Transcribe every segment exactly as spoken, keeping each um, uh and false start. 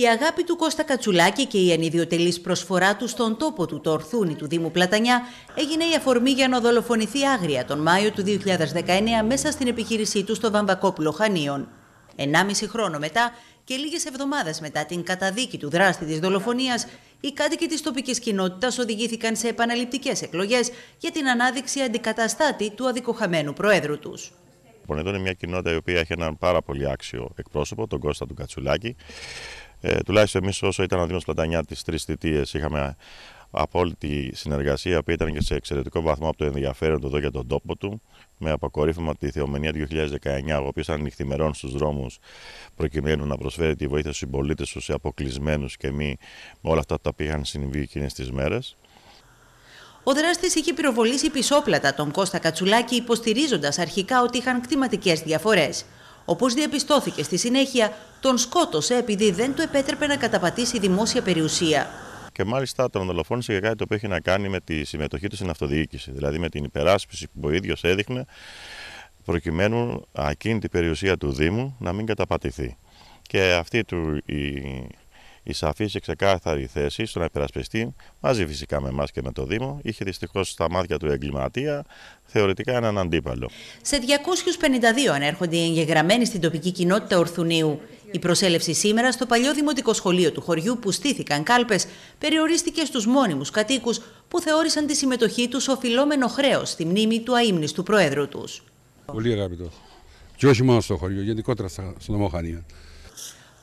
Η αγάπη του Κώστα Κατσουλάκη και η ανιδιοτελής προσφορά του στον τόπο του, το Ορθούνι του Δήμου Πλατανιά, έγινε η αφορμή για να δολοφονηθεί άγρια τον Μάιο του δύο χιλιάδες δεκαεννέα μέσα στην επιχείρησή του στο Βαμβακόπουλο Χανίων. Ενάμιση χρόνο μετά και λίγες εβδομάδες μετά την καταδίκη του δράστη της δολοφονίας, οι κάτοικοι της τοπικής κοινότητας οδηγήθηκαν σε επαναληπτικές εκλογές για την ανάδειξη αντικαταστάτη του αδικοχαμένου προέδρου τους. Πονετών είναι μια κοινότητα η οποία έχει έναν πάρα πολύ άξιο εκπρόσωπο, τον Κώστα του Κατσουλάκη. Ε, τουλάχιστον εμείς όσο ήταν ο Δήμος Πλατανιά τις τρεις θητείες είχαμε απόλυτη συνεργασία, που ήταν και σε εξαιρετικό βαθμό από το ενδιαφέρον του εδώ για τον τόπο του, με αποκορύφωμα τη Θεομενία του δύο χιλιάδες δεκαεννέα, ο οποίος ήταν νυχθημερών στους δρόμους προκειμένου να προσφέρει τη βοήθεια στους συμπολίτες τους, σε αποκλεισμένους και μη, με όλα αυτά που τα πήγαν συμβεί εκείνες τις μέρες. Ο δράστης είχε πυροβολήσει πισόπλατα τον Κώστα Κατσουλάκη, υποστηρίζοντας αρχικά ότι είχαν κτηματικές διαφορές. Όπως διαπιστώθηκε στη συνέχεια, τον σκότωσε επειδή δεν του επέτρεπε να καταπατήσει δημόσια περιουσία. Και μάλιστα τον δολοφόνησε για κάτι το οποίο έχει να κάνει με τη συμμετοχή του στην αυτοδιοίκηση, δηλαδή με την υπεράσπιση που ο ίδιος έδειχνε, προκειμένου ακίνητη περιουσία του Δήμου να μην καταπατηθεί. Και αυτή του η, η σαφή και ξεκάθαρη θέση στο να υπερασπιστεί, μαζί φυσικά με εμάς και με το Δήμο, είχε δυστυχώς στα μάτια του εγκληματία θεωρητικά έναν αντίπαλο. Σε διακόσιους πενήντα δύο ανέρχονται οι εγγεγραμμένοι στην τοπική κοινότητα Ορθουνίου. Η προσέλευση σήμερα στο παλιό δημοτικό σχολείο του χωριού, που στήθηκαν κάλπες, περιορίστηκε στους μόνιμους κατοίκους που θεώρησαν τη συμμετοχή τους οφειλόμενο χρέος στη μνήμη του αείμνηστου προέδρου τους. Πολύ αγαπητό. Και όχι μόνο στο χωριό, γενικότερα στην Ομοχανία.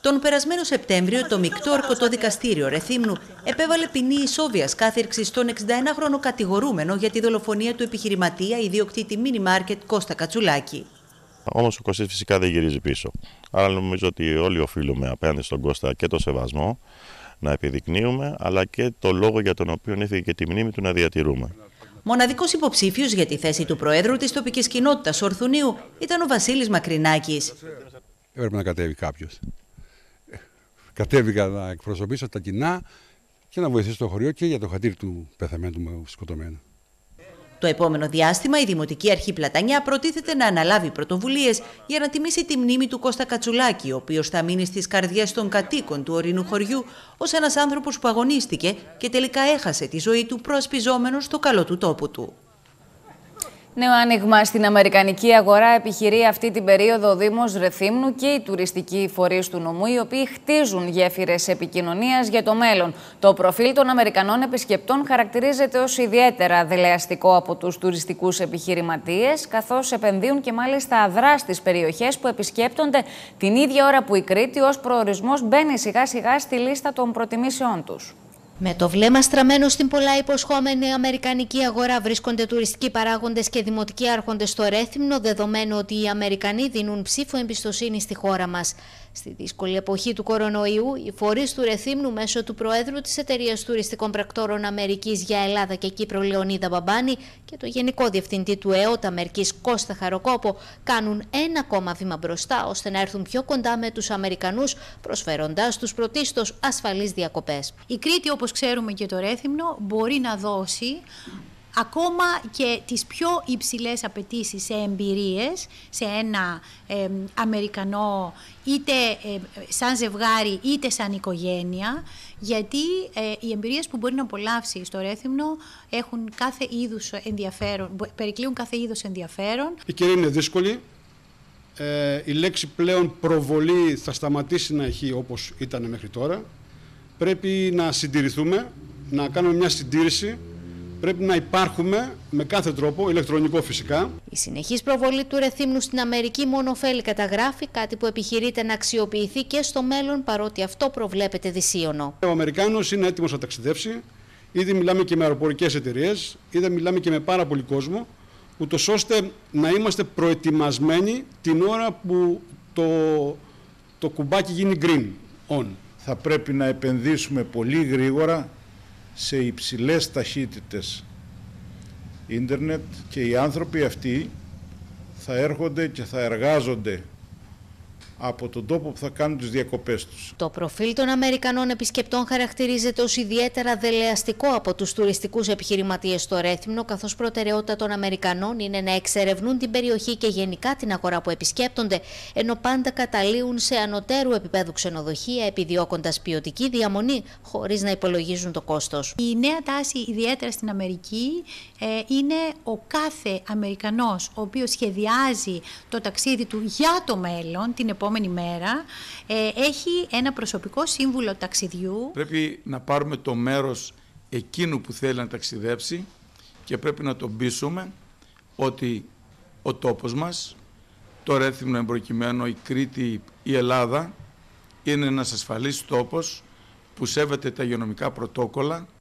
Τον περασμένο Σεπτέμβριο, το μεικτό ορκωτό δικαστήριο Ρεθύμνου επέβαλε ποινή ισόβιας κάθειρξης στον εξηνταενάχρονο κατηγορούμενο για τη δολοφονία του επιχειρηματία ιδιοκτήτη μίνι μάρκετ Κώστα Κατσουλάκη. Όμως ο Κωστής φυσικά δεν γυρίζει πίσω. Άρα νομίζω ότι όλοι οφείλουμε απέναντι στον Κώστα και το σεβασμό να επιδεικνύουμε, αλλά και το λόγο για τον οποίο ήρθε και τη μνήμη του να διατηρούμε. Μοναδικός υποψήφιος για τη θέση του Προέδρου της τοπικής κοινότητας Ορθουνίου ήταν ο Βασίλης Μακρινάκης. Έπρεπε να κατέβει κάποιος. Κατέβηκα να εκπροσωπήσω τα κοινά και να βοηθήσω το χωριό και για το χατήρι του πεθαμένου σκοτωμένου. Το επόμενο διάστημα η Δημοτική Αρχή Πλατανιά προτίθεται να αναλάβει πρωτοβουλίες για να τιμήσει τη μνήμη του Κώστα Κατσουλάκη, ο οποίος θα μείνει στις καρδιές των κατοίκων του ορεινού χωριού ως ένας άνθρωπος που αγωνίστηκε και τελικά έχασε τη ζωή του προασπιζόμενος το καλό του τόπου του. Νέο άνοιγμα στην αμερικανική αγορά επιχειρεί αυτή την περίοδο ο Δήμος Ρεθύμνου και οι τουριστικοί φορείς του νομού, οι οποίοι χτίζουν γέφυρες επικοινωνίας για το μέλλον. Το προφίλ των Αμερικανών επισκεπτών χαρακτηρίζεται ως ιδιαίτερα δελεαστικό από τους τουριστικούς επιχειρηματίες, καθώς επενδύουν και μάλιστα αδρά στις περιοχές που επισκέπτονται, την ίδια ώρα που η Κρήτη ως προορισμός μπαίνει σιγά σιγά στη λίστα των προτιμήσεών τους. Με το βλέμμα στραμμένο στην πολλά υποσχόμενη αμερικανική αγορά βρίσκονται τουριστικοί παράγοντες και δημοτικοί άρχοντες στο Ρέθυμνο, δεδομένου ότι οι Αμερικανοί δίνουν ψήφο εμπιστοσύνη στη χώρα μας. Στη δύσκολη εποχή του κορονοϊού, οι φορείς του Ρεθύμνου μέσω του Προέδρου της Εταιρείας Τουριστικών Πρακτόρων Αμερικής για Ελλάδα και Κύπρο Λεωνίδα Μπαμπάνη και το Γενικό Διευθυντή του ΕΟΤ Αμερικής Κώστα Χαροκόπο κάνουν ένα ακόμα βήμα μπροστά ώστε να έρθουν πιο κοντά με τους Αμερικανούς, προσφέροντάς τους πρωτίστως ασφαλείς διακοπές. Η Κρήτη, όπως ξέρουμε, και το Ρέθυμνο μπορεί να δώσει ακόμα και τις πιο υψηλές απαιτήσεις σε εμπειρίες, σε ένα ε, Αμερικανό είτε ε, σαν ζευγάρι είτε σαν οικογένεια, γιατί ε, οι εμπειρίες που μπορεί να απολαύσει στο Ρέθυμνο έχουν κάθε είδους ενδιαφέρον, περικλείουν κάθε είδους ενδιαφέρον. Η καιρή είναι δύσκολη. Ε, η λέξη πλέον προβολή θα σταματήσει να έχει όπως ήταν μέχρι τώρα. Πρέπει να συντηρηθούμε, να κάνουμε μια συντήρηση. Πρέπει να υπάρχουμε με κάθε τρόπο, ηλεκτρονικό φυσικά. Η συνεχής προβολή του Ρεθύμνου στην Αμερική μόνο ωφέλη καταγράφει, κάτι που επιχειρείται να αξιοποιηθεί και στο μέλλον, παρότι αυτό προβλέπεται δυσίωνο. Ο Αμερικάνος είναι έτοιμος να ταξιδέψει. Ήδη μιλάμε και με αεροπορικές εταιρείες, ήδη μιλάμε και με πάρα πολύ κόσμο, ούτως ώστε να είμαστε προετοιμασμένοι την ώρα που το, το κουμπάκι γίνει green on. Θα πρέπει να επενδύσουμε πολύ γρήγορα σε υψηλές ταχύτητες ίντερνετ και οι άνθρωποι αυτοί θα έρχονται και θα εργάζονται από τον τόπο που θα κάνουν τις διακοπές τους. Το προφίλ των Αμερικανών επισκεπτών χαρακτηρίζεται ως ιδιαίτερα δελεαστικό από τους τουριστικούς επιχειρηματίες στο Ρέθυμνο, καθώς προτεραιότητα των Αμερικανών είναι να εξερευνούν την περιοχή και γενικά την αγορά που επισκέπτονται, ενώ πάντα καταλύουν σε ανωτέρου επίπεδου ξενοδοχεία, επιδιώκοντας ποιοτική διαμονή χωρίς να υπολογίζουν το κόστος. Η νέα τάση, ιδιαίτερα στην Αμερική, είναι ο κάθε Αμερικανός ο οποίος σχεδιάζει το ταξίδι του για το μέλλον, την επόμενη μέρα, έχει ένα προσωπικό σύμβουλο ταξιδιού. Πρέπει να πάρουμε το μέρος εκείνου που θέλει να ταξιδέψει και πρέπει να τον πείσουμε ότι ο τόπος μας, το Ρέθυμνο εμπροκειμένο, η Κρήτη, η Ελλάδα, είναι ένας ασφαλής τόπος που σέβεται τα υγειονομικά πρωτόκολλα,